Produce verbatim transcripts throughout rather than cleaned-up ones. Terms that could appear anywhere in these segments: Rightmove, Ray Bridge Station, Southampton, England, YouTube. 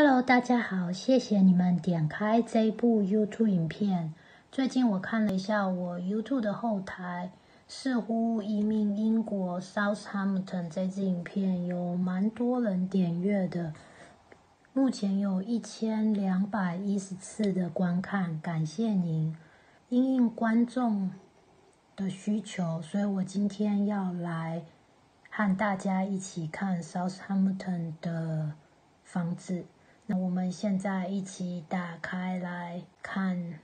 Hello， 大家好，谢谢你们点开这部 YouTube 影片。最近我看了一下我 YouTube 的后台，似乎移民英国 Southampton 这支影片有蛮多人点阅的，目前有一千两百一十次的观看，感谢您。因应观众的需求，所以我今天要来和大家一起看 Southampton 的房子。 那我们现在一起打开来看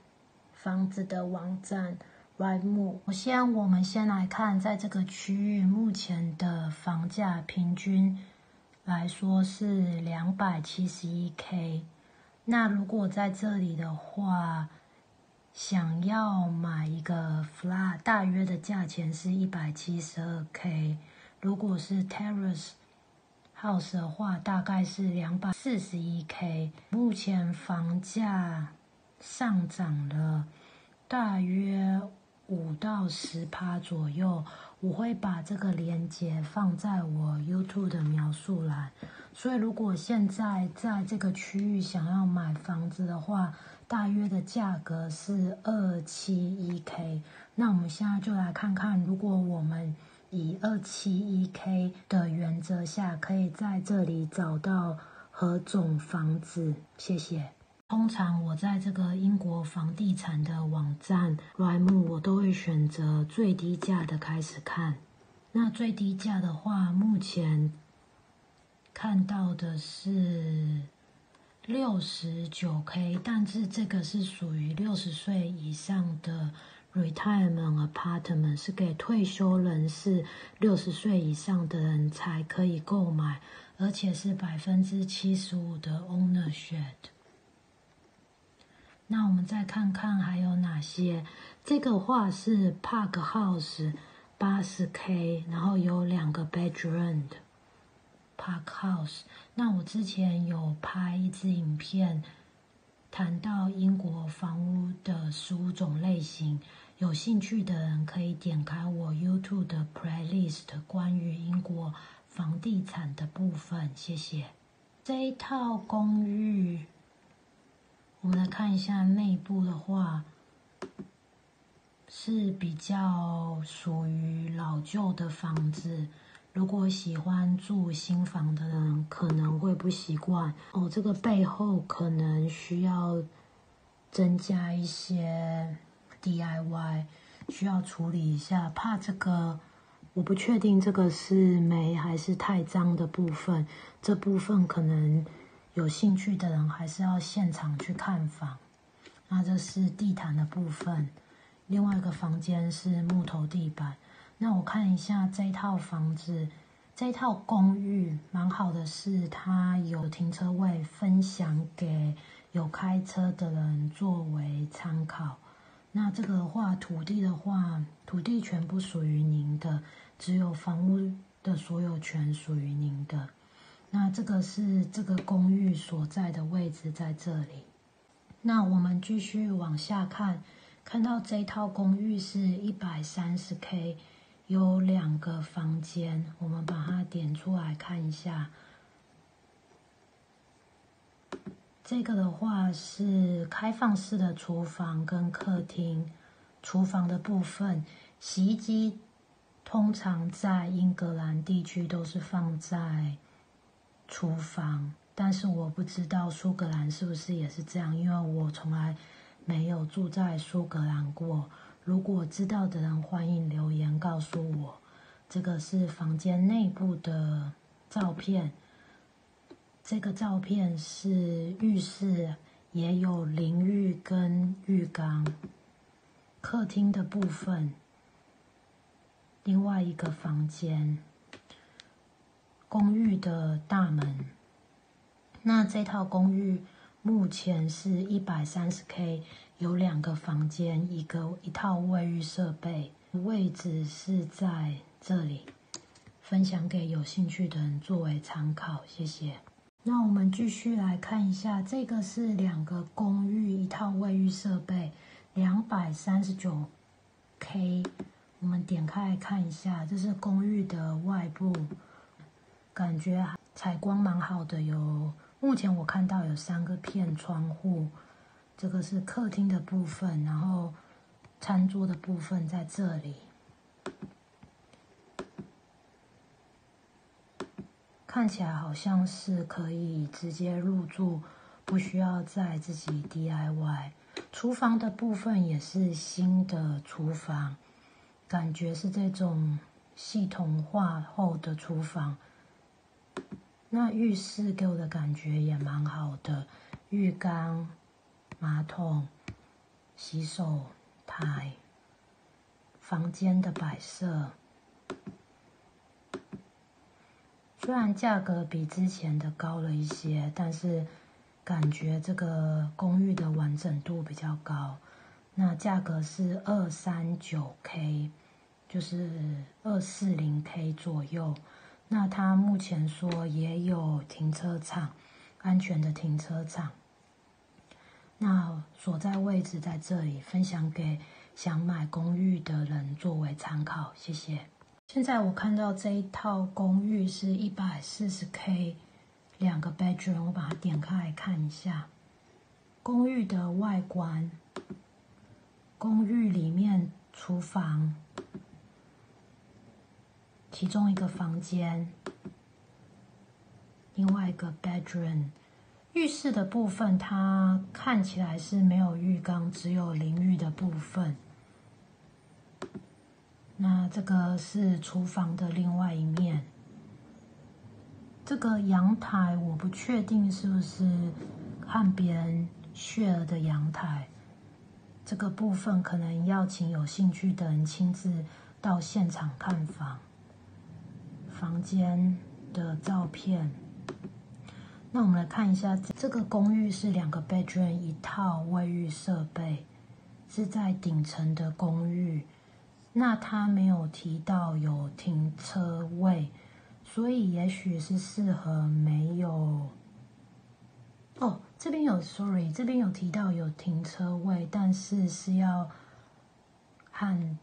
房子的网站 Rightmove。首先，我们先来看在这个区域目前的房价平均来说是 两百七十一K。那如果在这里的话，想要买一个 flat， 大约的价钱是 一百七十二K。如果是 terrace house 的话，大概是 两百四十一K。目前房价上涨了大约五到十趴左右，我会把这个链接放在我 YouTube 的描述栏。所以如果现在在这个区域想要买房子的话，大约的价格是 二百七十一K。那我们现在就来看看，如果我们 以 二百七十一K 的原则下，可以在这里找到何种房子？谢谢。通常我在这个英国房地产的网站 Rightmove， 我都会选择最低价的开始看。那最低价的话，目前看到的是 六十九K， 但是这个是属于六十岁以上的 Retirement apartment， 是给退休人士、六十岁以上的人才可以购买，而且是百分之七十五的 ownership。那我们再看看还有哪些？这个话是 Park House 八十 K， 然后有两个 bedroom 的 Park House。那我之前有拍一支影片，谈到英国房屋的十五种类型。有兴趣的人可以点开我 YouTube 的 playlist 关于英国房地产的部分，谢谢。这一套公寓，我们来看一下内部的话，是比较属于老旧的房子。如果喜欢住新房的人可能会不习惯哦，这个背后可能需要增加一些 D I Y， 需要处理一下，怕这个我不确定这个是霉还是太脏的部分，这部分可能有兴趣的人还是要现场去看房。那这是地毯的部分，另外一个房间是木头地板。那我看一下这套房子，这套公寓蛮好的是它有停车位分享给有开车的人作为参考。那这个的话，土地的话，土地全部属于您的，只有房屋的所有权属于您的。那这个是这个公寓所在的位置在这里。那我们继续往下看，看到这套公寓是 一百三十K， 有两个房间，我们把它点出来看一下。这个的话是开放式的厨房跟客厅，厨房的部分，洗衣机通常在英格兰地区都是放在厨房，但是我不知道苏格兰是不是也是这样，因为我从来 没有住在苏格兰过，如果知道的人欢迎留言告诉我。这个是房间内部的照片，这个照片是浴室，也有淋浴跟浴缸。客厅的部分，另外一个房间，公寓的大门。那这套公寓 目前是 一百三十K， 有两个房间，一个一套卫浴设备，位置是在这里，分享给有兴趣的人作为参考，谢谢。那我们继续来看一下，这个是两个公寓一套卫浴设备 ，两百三十九K， 我们点开来看一下，这是公寓的外部，感觉采光蛮好的，有 目目前我看到有三个片窗户，这个是客厅的部分，然后餐桌的部分在这里。看起来好像是可以直接入住，不需要再自己 D I Y。厨房的部分也是新的厨房，感觉是这种系统化后的厨房。那浴室给我的感觉也蛮好的，浴缸、马桶、洗手台、房间的摆设。虽然价格比之前的高了一些，但是感觉这个公寓的完整度比较高。那价格是 二三九K， 就是 二四零K 左右。那它目前说也有停车场，安全的停车场。那所在位置在这里，分享给想买公寓的人作为参考，谢谢。现在我看到这一套公寓是 一百四十K， 两个 bedroom， 我把它点开来看一下。公寓的外观，公寓里面厨房，其中一个房间，另外一个 bedroom。浴室的部分它看起来是没有浴缸，只有淋浴的部分。那这个是厨房的另外一面，这个阳台我不确定是不是和别人 share 的阳台，这个部分可能要请有兴趣的人亲自到现场看房。房间的照片，那我们来看一下，这个公寓是两个 bedroom 一套卫浴设备，是在顶层的公寓。那他没有提到有停车位，所以也许是适合没有。哦，这边有 sorry， 这边有提到有停车位，但是是要和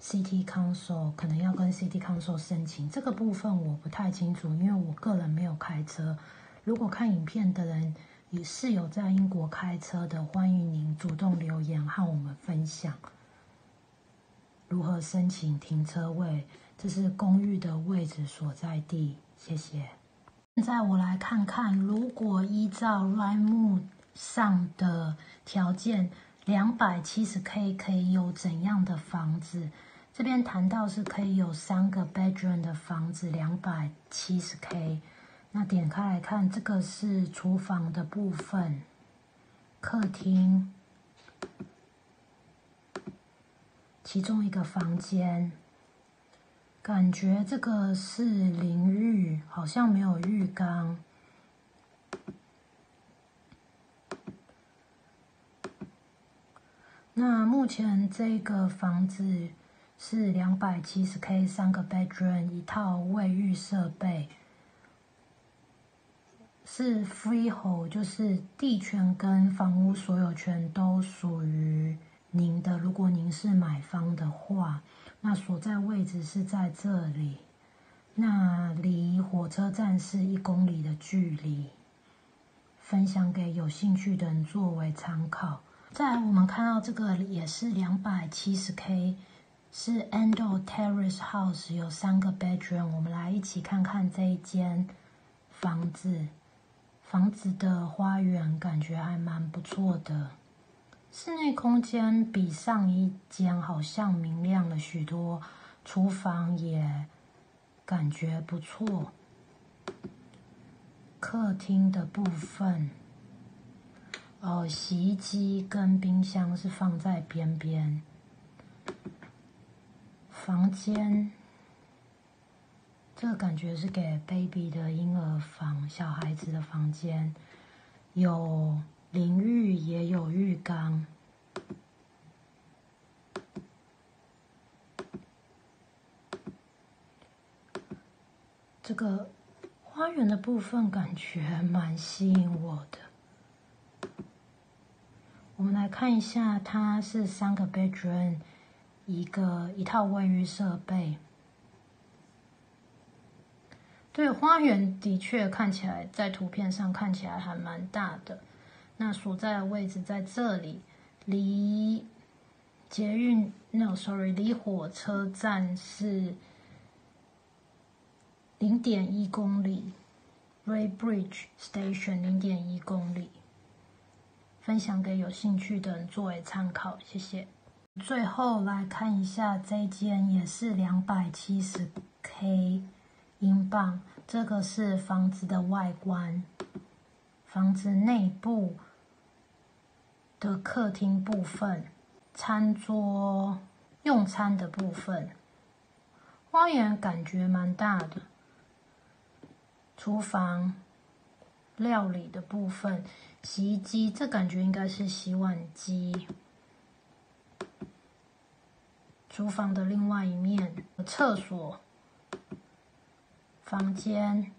City Council， 可能要跟 City Council 申请。这个部分我不太清楚，因为我个人没有开车。如果看影片的人也是有在英国开车的，欢迎您主动留言和我们分享。如何申请停车位？这是公寓的位置所在地，谢谢。现在我来看看，如果依照 Rightmove 上的条件 ，两百七十K 可以有怎样的房子？这边谈到是可以有三个 bedroom 的房子 ，两百七十K。那点开来看，这个是厨房的部分，客厅。其中一个房间，感觉这个是淋浴，好像没有浴缸。那目前这个房子是 两百七十K， 三个 bedroom， 一套卫浴设备，是 freehold， 就是地权跟房屋所有权都属于您的，如果您是买方的话，那所在位置是在这里，那离火车站是一公里的距离，分享给有兴趣的人作为参考。再来我们看到这个也是 两百七十K， 是 Endo Terrace House， 有三个 bedroom， 我们来一起看看这一间房子，房子的花园感觉还蛮不错的。室内空间比上一间好像明亮了许多，厨房也感觉不错。客厅的部分，哦，洗衣机跟冰箱是放在边边。房间，这个感觉是给 baby 的婴儿房，小孩子的房间，有淋浴也有浴缸，这个花园的部分感觉蛮吸引我的。我们来看一下，它是三个 bedroom， 一个一套卫浴设备。对，花园的确看起来在图片上看起来还蛮大的。那所在的位置在这里，离捷运 no sorry 离火车站是 零点一 公里 ，Ray Bridge Station 零点一 公里。分享给有兴趣的人作为参考，谢谢。最后来看一下这间也是 两百七十 K 英镑，这个是房子的外观，房子内部的客厅部分，餐桌用餐的部分，花园感觉蛮大的，厨房料理的部分，洗衣机，这感觉应该是洗碗机。厨房的另外一面，厕所、房间、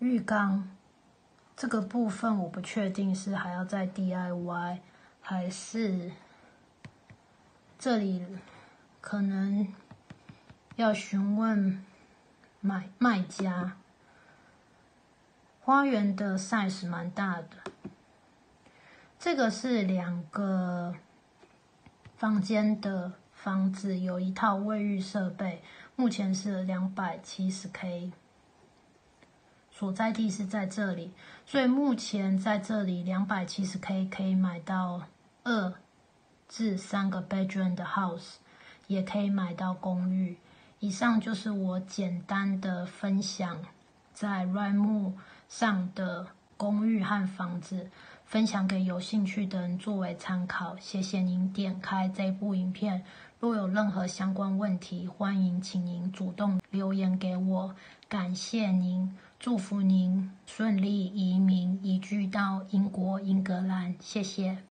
浴缸，这个部分我不确定是还要再 D I Y， 还是这里可能要询问买卖家。花园的 size 蛮大的，这个是两个房间的房子，有一套卫浴设备，目前是 两百七十 K， 所在地是在这里，所以目前在这里 两百七十 K 可以买到二至三个 bedroom 的 house， 也可以买到公寓。以上就是我简单的分享在 Rightmove 上的公寓和房子，分享给有兴趣的人作为参考。谢谢您点开这部影片，若有任何相关问题，欢迎请您主动留言给我。感谢您，祝福您顺利移民移居到英国、英格兰。谢谢。